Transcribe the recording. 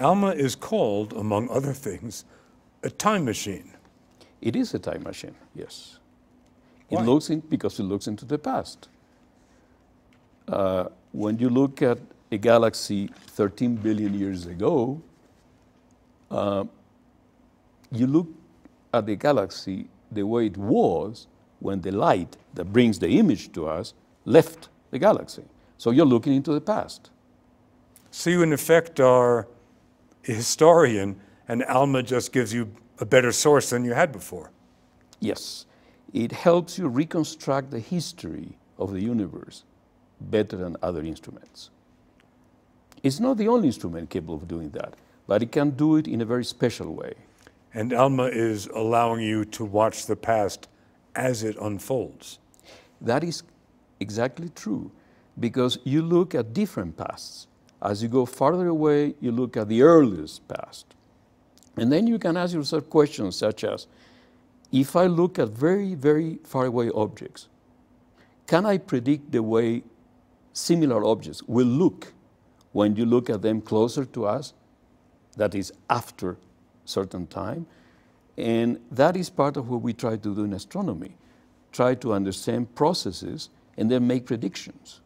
ALMA is called, among other things, a time machine. It is a time machine, yes. Why? It looks in, because it looks into the past. When you look at a galaxy 13 billion years ago, you look at the galaxy the way it was when the light that brings the image to us left the galaxy. So you're looking into the past. So you, in effect, are a historian, and ALMA just gives you a better source than you had before. Yes. It helps you reconstruct the history of the universe better than other instruments. It's not the only instrument capable of doing that, but it can do it in a very special way. And ALMA is allowing you to watch the past as it unfolds. That is exactly true, because you look at different pasts. As you go farther away, you look at the earliest past. And then you can ask yourself questions such as, if I look at very, very far away objects, can I predict the way similar objects will look when you look at them closer to us, that is after certain time? And that is part of what we try to do in astronomy, try to understand processes and then make predictions.